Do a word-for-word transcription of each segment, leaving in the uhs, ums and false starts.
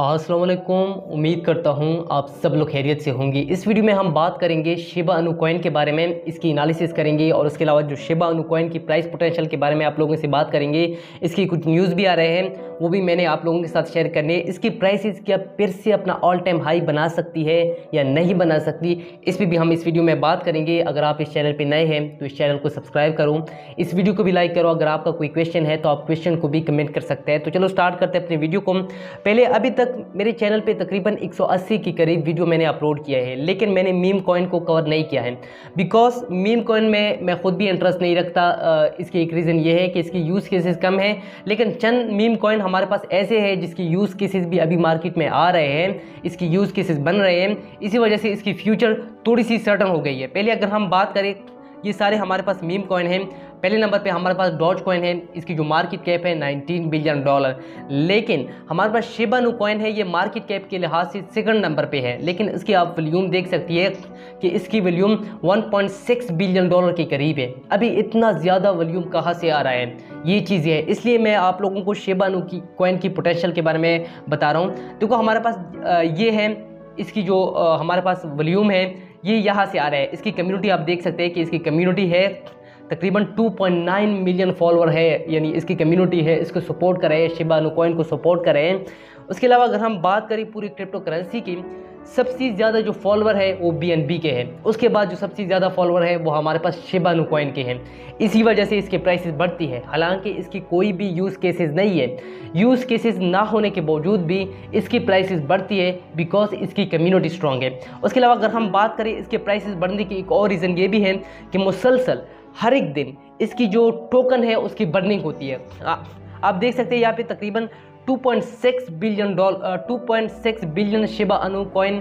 अस्सलाम वालेकुम, उम्मीद करता हूँ आप सब लोग खैरियत से होंगे। इस वीडियो में हम बात करेंगे शिबा इनु कॉइन के बारे में, इसकी एनालिसिस करेंगे और उसके अलावा जो शिबा इनु कॉइन की प्राइस पोटेंशियल के बारे में आप लोगों से बात करेंगे। इसकी कुछ न्यूज़ भी आ रहे हैं, वो भी मैंने आप लोगों के साथ शेयर करने। इसकी प्राइस क्या फिर से अपना ऑल टाइम हाई बना सकती है या नहीं बना सकती, इस पर भी हम इस वीडियो में बात करेंगे। अगर आप इस चैनल पर नए हैं तो इस चैनल को सब्सक्राइब करो, इस वीडियो को भी लाइक करो। अगर आपका कोई क्वेश्चन है तो आप क्वेश्चन को भी कमेंट कर सकते हैं। तो चलो स्टार्ट करते हैं अपने वीडियो को। पहले अभी मेरे चैनल पे तकरीबन एक सौ अस्सी के करीब वीडियो मैंने अपलोड किया है, लेकिन मैंने मीम कॉइन को कवर नहीं किया है बिकॉज मीम कॉइन में मैं खुद भी इंटरेस्ट नहीं रखता। इसकी एक रीज़न ये है कि इसकी यूज़ केसेस कम है, लेकिन चंद मीम कॉइन हमारे पास ऐसे हैं जिसकी यूज़ केसेस भी अभी मार्केट में आ रहे हैं, इसकी यूज़ केसेस बन रहे हैं। इसी वजह से इसकी फ्यूचर थोड़ी सी सर्टन हो गई है। पहले अगर हम बात करें, ये सारे हमारे पास मीम कॉइन हैं। पहले नंबर पे हमारे पास डॉज कॉइन है, इसकी जो मार्केट कैप है उन्नीस बिलियन डॉलर। लेकिन हमारे पास शिबा इनु कॉइन है, ये मार्केट कैप के लिहाज से सेकंड नंबर पे है, लेकिन इसकी आप वॉल्यूम देख सकती है कि इसकी वॉल्यूम एक पॉइंट छह बिलियन डॉलर के करीब है। अभी इतना ज़्यादा वॉल्यूम कहाँ से आ रहा है, ये चीज़ है। इसलिए मैं आप लोगों को शिबा इनु की कॉइन की पोटेंशियल के बारे में बता रहा हूँ। देखो हमारे पास ये है, इसकी जो हमारे पास वॉल्यूम है ये यहाँ से आ रहा है। इसकी कम्युनिटी आप देख सकते हैं कि इसकी कम्युनिटी है तकरीबन दो पॉइंट नौ मिलियन फॉलोअर है, यानी इसकी कम्युनिटी है, इसको सपोर्ट कर रहे हैं, शिबा इनु कॉइन को सपोर्ट कर रहे हैं। उसके अलावा अगर हम बात करें पूरी क्रिप्टो करेंसी की, सबसे ज़्यादा जो फॉलोअर है वो बी एन बी के हैं। उसके बाद जो सबसे ज़्यादा फॉलोअर है वो हमारे पास शिबा इनु कॉइन के हैं। इसी वजह से इसके प्राइसेस बढ़ती है, हालांकि इसकी कोई भी यूज़ केसेस नहीं है। यूज़ केसेस ना होने के बावजूद भी इसकी प्राइसेस बढ़ती है बिकॉज इसकी कम्युनिटी स्ट्रॉन्ग है। उसके अलावा अगर हम बात करें इसके प्राइसेस बढ़ने की, एक और रीज़न ये भी है कि मुसलसल हर एक दिन इसकी जो टोकन है उसकी बर्निंग होती है। आ, आप देख सकते हैं यहाँ पे तकरीबन दो पॉइंट छह बिलियन डॉलर दो पॉइंट छह बिलियन शिबा इनु कॉइन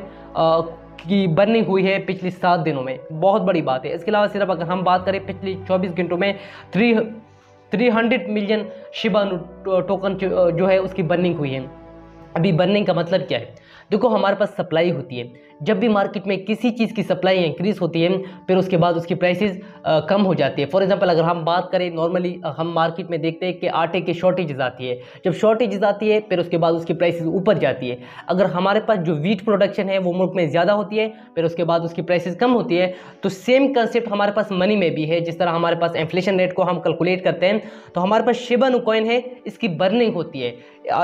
की बर्निंग हुई है पिछले सात दिनों में, बहुत बड़ी बात है। इसके अलावा सिर्फ अगर हम बात करें पिछले चौबीस घंटों में three three hundred million Shiba Inu token जो है उसकी बर्निंग हुई है। अभी बर्निंग का मतलब क्या है? देखो हमारे पास सप्लाई होती है, जब भी मार्केट में किसी चीज़ की सप्लाई इंक्रीज़ होती है फिर उसके बाद उसकी प्राइसेस कम हो जाती है। फॉर एग्जांपल अगर हम बात करें, नॉर्मली हम मार्केट में देखते हैं कि आटे की शॉर्टेजेस आती है, जब शॉर्टेजेस आती है फिर उसके बाद उसकी प्राइसेस ऊपर जाती है। अगर हमारे पास जो व्हीट प्रोडक्शन है वो मुल्क में ज़्यादा होती है फिर उसके बाद उसकी प्राइसेस कम होती है। तो सेम कंसेप्ट हमारे पास मनी में भी है। जिस तरह हमारे पास इन्फ्लेशन रेट को हम कैलकुलेट करते हैं, तो हमारे पास शिबा इनु कॉइन है, इसकी बर्निंग होती है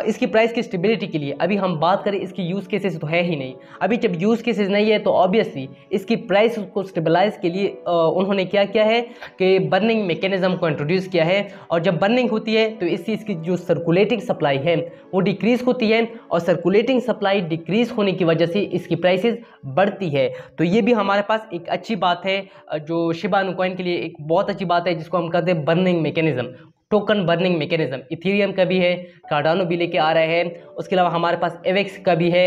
इसकी प्राइस की स्टेबिलिटी के लिए। अभी हम बात करें इसकी यूज़ केसेस तो है ही नहीं। अभी जब यूज़ केसेस नहीं है तो ऑब्वियसली इसकी प्राइस को स्टेबलाइज के लिए आ, उन्होंने क्या किया है कि बर्निंग मैकेनिज्म को इंट्रोड्यूस किया है। और जब बर्निंग होती है तो इससे इसकी जो सर्कुलेटिंग सप्लाई है वो डिक्रीज़ होती है, और सर्कुलेटिंग सप्लाई डिक्रीज़ होने की वजह से इसकी प्राइसेस बढ़ती है। तो ये भी हमारे पास एक अच्छी बात है जो शिबा इनु कॉइन के लिए एक बहुत अच्छी बात है, जिसको हम कहते हैं burning mechanism, token burning mechanism. Ethereum का भी है, कार्डानो भी लेके आ रहे हैं, उसके अलावा हमारे पास एवेक्स का भी है,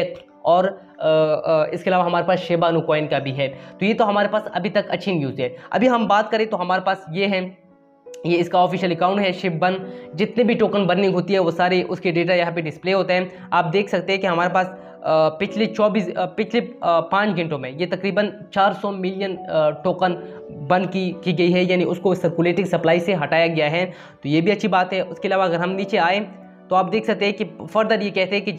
और आ, आ, इसके अलावा हमारे पास शिबा इनु कॉइन का भी है। तो ये तो हमारे पास अभी तक अच्छी न्यूज़ है। अभी हम बात करें तो हमारे पास ये है, ये इसका ऑफिशियल अकाउंट है शिबन, जितने भी टोकन बर्निंग होती है वो सारे उसके डेटा यहाँ पे डिस्प्ले होते हैं। आप देख सकते हैं कि हमारे पास पिछले चौबीस पिछले पाँच घंटों में ये तकरीबन चार सौ मिलियन टोकन बन की की गई है, यानी उसको सर्कुलेटिंग सप्लाई से हटाया गया है। तो ये भी अच्छी बात है। उसके अलावा अगर हम नीचे आए तो आप देख सकते हैं कि फर्दर ये कहते हैं कि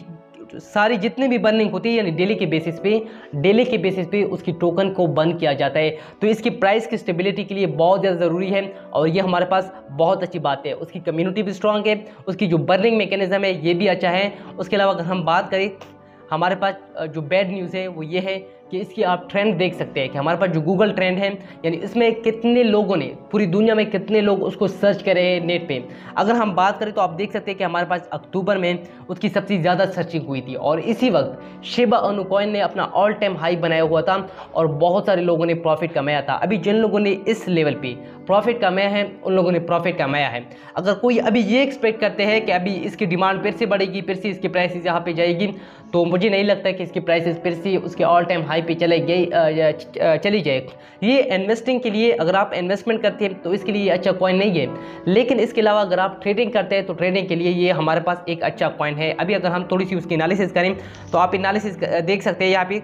सारी जितने भी बर्निंग होती है, यानी डेली के बेसिस पे डेली के बेसिस पे उसकी टोकन को बर्न किया जाता है। तो इसकी प्राइस की स्टेबिलिटी के लिए बहुत ज़्यादा ज़रूरी है, और ये हमारे पास बहुत अच्छी बात है। उसकी कम्युनिटी भी स्ट्रांग है, उसकी जो बर्निंग मैकेनिज्म है ये भी अच्छा है। उसके अलावा अगर हम बात करें, हमारे पास जो बैड न्यूज़ है वो ये है कि इसकी आप ट्रेंड देख सकते हैं कि हमारे पास जो गूगल ट्रेंड है, यानी इसमें कितने लोगों ने, पूरी दुनिया में कितने लोग उसको सर्च कर रहे हैं नेट पे। अगर हम बात करें तो आप देख सकते हैं कि हमारे पास अक्टूबर में उसकी सबसे ज़्यादा सर्चिंग हुई थी, और इसी वक्त शिबा इनु कॉइन ने अपना ऑल टाइम हाई बनाया हुआ था और बहुत सारे लोगों ने प्रॉफिट कमाया था। अभी जिन लोगों ने इस लेवल पर प्रॉफिट कमाया है उन लोगों ने प्रॉफिट कमाया है। अगर कोई अभी ये एक्सपेक्ट करते हैं कि अभी इसकी डिमांड फिर से बढ़ेगी, फिर से इसकी प्राइसेस यहाँ पर जाएगी, तो मुझे नहीं लगता कि इसकी प्राइसेस फिर से उसके ऑल टाइम हाई पे चले गई चली जाए। ये इन्वेस्टिंग के लिए, अगर आप इन्वेस्टमेंट करते हैं तो इसके लिए अच्छा कॉइन नहीं है, लेकिन इसके अलावा अगर आप ट्रेडिंग करते हैं तो ट्रेडिंग के लिए ये हमारे पास एक अच्छा कॉइन है। अभी अगर हम थोड़ी सी उसकी एनालिसिस करें तो आप एनालिसिस देख सकते हैं यहाँ पे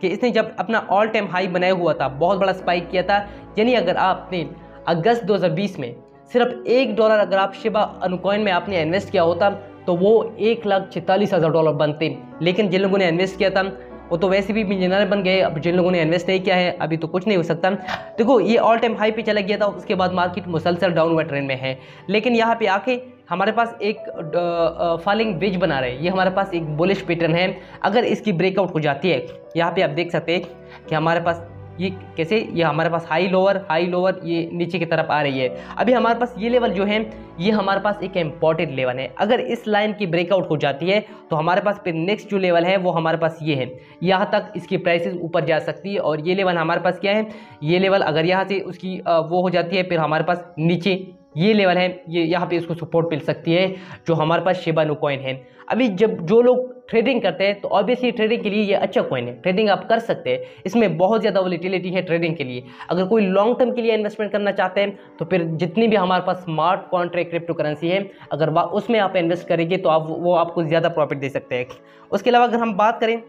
कि इसने जब अपना ऑल टाइम हाई बनाया हुआ था, बहुत बड़ा स्पाइक किया था, यानी अगर आपने अगस्त दो हज़ार बीस में सिर्फ एक डॉलर अगर आप शिबा इनु कॉइन में आपने इन्वेस्ट किया होता तो वो एक लाख छितालीस हज़ार डॉलर बनते। लेकिन जिन लोगों ने इन्वेस्ट किया था वो तो वैसे भी मिलियनर बन गए। अब जिन लोगों ने इन्वेस्ट नहीं किया है अभी तो कुछ नहीं हो सकता। देखो ये ऑल टाइम हाई पे चला गया था, उसके बाद मार्केट मुसलसल डाउनवर्ड ट्रेंड में है, लेकिन यहाँ पे आके हमारे पास एक फॉलिंग वेज बना रहे हैं। ये हमारे पास एक बुलिश पैटर्न है। अगर इसकी ब्रेकआउट हो जाती है, यहाँ पे आप देख सकते हैं कि हमारे पास ये कैसे, ये हमारे पास हाई लोअर हाई लोअर ये नीचे की तरफ आ रही है। अभी हमारे पास ये लेवल जो है ये हमारे पास एक इम्पॉर्टेंट लेवल है। अगर इस लाइन की ब्रेकआउट हो जाती है तो हमारे पास फिर नेक्स्ट जो लेवल है वो हमारे पास ये है, यहाँ तक इसकी प्राइसेस ऊपर जा सकती है। और ये लेवल हमारे पास क्या है, ये लेवल अगर यहाँ से उसकी वो हो जाती है फिर हमारे पास नीचे ये लेवल है, ये यहाँ पे इसको सपोर्ट मिल सकती है जो हमारे पास शिबा इनु कॉइन है। अभी जब जो लोग ट्रेडिंग करते हैं तो ऑब्वियसली ट्रेडिंग के लिए ये अच्छा कॉइन है, ट्रेडिंग आप कर सकते हैं, इसमें बहुत ज़्यादा वोलेटिलिटी है ट्रेडिंग के लिए। अगर कोई लॉन्ग टर्म के लिए इन्वेस्टमेंट करना चाहते हैं तो फिर जितनी भी हमारे पास स्मार्ट कॉन्ट्रैक्ट क्रिप्टो करेंसी है अगर उसमें आप इन्वेस्ट करेंगे तो आप वो आपको ज़्यादा प्रॉफिट दे सकते हैं। उसके अलावा अगर हम बात करें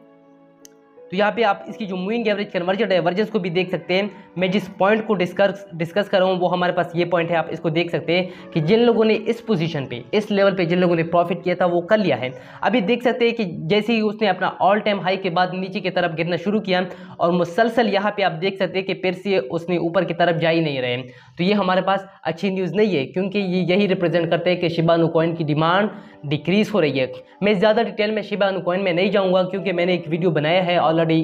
तो यहाँ पे आप इसकी जो मूविंग एवरेज कन्वर्जन डाइवर्जेंस को भी देख सकते हैं। मैं जिस पॉइंट को डिस्कस डिस्कस कर रहा हूँ वो हमारे पास ये पॉइंट है। आप इसको देख सकते हैं कि जिन लोगों ने इस पोजीशन पे इस लेवल पे जिन लोगों ने प्रॉफिट किया था वो कर लिया है। अभी देख सकते हैं कि जैसे ही उसने अपना ऑल टाइम हाई के बाद नीचे की तरफ गिरना शुरू किया और मुसलसल यहाँ पर आप देख सकते हैं कि फिर से उसने ऊपर की तरफ जा ही नहीं रहे, तो ये हमारे पास अच्छी न्यूज़ नहीं है क्योंकि ये यही रिप्रेजेंट करते हैं कि शिबा इनु कॉइन की डिमांड डिक्रीज़ हो रही है। मैं ज़्यादा डिटेल में शिबा इनु कॉइन में नहीं जाऊँगा क्योंकि मैंने एक वीडियो बनाया है, ऑलरेडी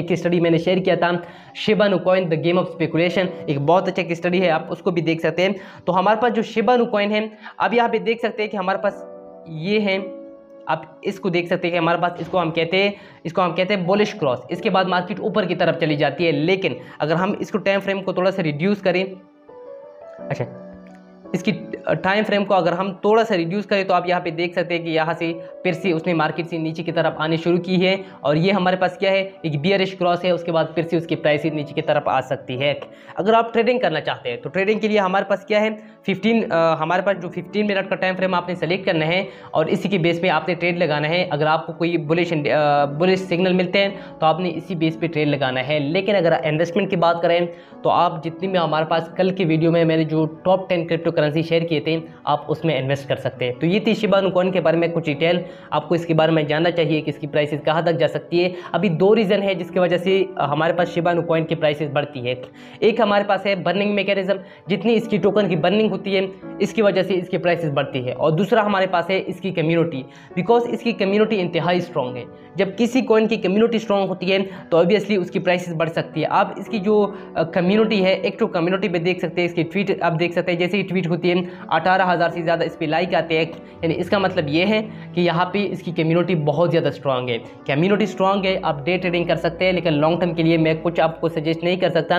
एक स्टडी मैंने शेयर किया था, Shiba Inu coin the game of speculation, एक बहुत अच्छा स्टडी है, आप उसको भी देख सकते हैं। तो हमारे पास जो शिबा इनु कॉइन है अब यहाँ पे देख सकते हैं कि हमारे पास ये है, आप इसको देख सकते हैं कि हमारे पास इसको हम कहते हैं इसको हम कहते हैं बुलिश क्रॉस। इसके बाद मार्केट ऊपर की तरफ चली जाती है, लेकिन अगर हम इसको टाइम फ्रेम को थोड़ा सा रिड्यूस करें, अच्छा इसकी टाइम फ्रेम को अगर हम थोड़ा सा रिड्यूस करें तो आप यहाँ पे देख सकते हैं कि यहाँ से फिर से उसने मार्केट से नीचे की तरफ आने शुरू की है और ये हमारे पास क्या है, एक बियरिश क्रॉस है। उसके बाद फिर से उसकी प्राइस नीचे की तरफ आ सकती है। अगर आप ट्रेडिंग करना चाहते हैं तो ट्रेडिंग के लिए हमारे पास क्या है, फिफ्टीन हमारे पास जो फिफ्टीन मिनट का टाइम फ्रेम आपने सेलेक्ट करना है और इसी के बेस पर आपने ट्रेड लगाना है। अगर आपको कोई बुलिश बुलिश सिग्नल मिलते हैं तो आपने इसी बेस पर ट्रेड लगाना है। लेकिन अगर इन्वेस्टमेंट की बात करें तो आप जितनी भी हमारे पास कल की वीडियो में मैंने जो top ten crypto currency share किए थे आप उसमें इन्वेस्ट कर सकते हैं। तो ये थी शिबा इनु कॉइन के बारे में कुछ डिटेल। आपको इसके बारे में जानना चाहिए कि इसकी प्राइसेस कहाँ तक जा सकती है। अभी दो रीज़न है जिसकी वजह से हमारे पास शिबा इनु कॉइन की प्राइसेस बढ़ती है। एक हमारे पास है बर्निंग मैकेनिज्म, जितनी इसकी टोकन की बर्निंग होती है इसकी वजह से इसकी प्राइसेस बढ़ती है। और दूसरा हमारे पास है इसकी कम्युनिटी, बिकॉज इसकी कम्युनिटी इंतहाई स्ट्रॉन्ग है। जब किसी कॉइन की कम्युनिटी स्ट्रॉन्ग होती है तो ऑब्वियसली उसकी प्राइसेस बढ़ सकती है। आप इसकी जो कम्युनिटी है, एक्टिव कम्युनिटी पर देख सकते हैं, इसकी ट्वीट आप देख सकते हैं, जैसे ही ट्वीट होती है अठारह हज़ार से ज़्यादा इस पर लाइक आते हैं, यानी इसका मतलब ये है कि यहाँ पे इसकी कम्युनिटी बहुत ज़्यादा स्ट्रांग है। कम्युनिटी स्ट्रांग है, आप डे ट्रेडिंग कर सकते हैं, लेकिन लॉन्ग टर्म के लिए मैं कुछ आपको सजेस्ट नहीं कर सकता।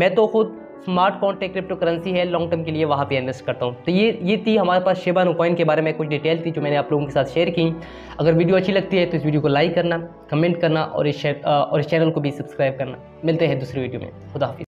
मैं तो खुद स्मार्ट कॉन्ट्रैक्ट क्रिप्टो करेंसी है, लॉन्ग टर्म के लिए वहाँ पे इन्वेस्ट करता हूँ। तो ये ये थी हमारे पास शिबा इनु कॉइन के बारे में कुछ डिटेल थी जो मैंने आप लोगों के साथ शेयर की। अगर वीडियो अच्छी लगती है तो इस वीडियो को लाइक करना, कमेंट करना और इस और इस चैनल को भी सब्सक्राइब करना। मिलते हैं दूसरे वीडियो में, खुदा हाफिज़।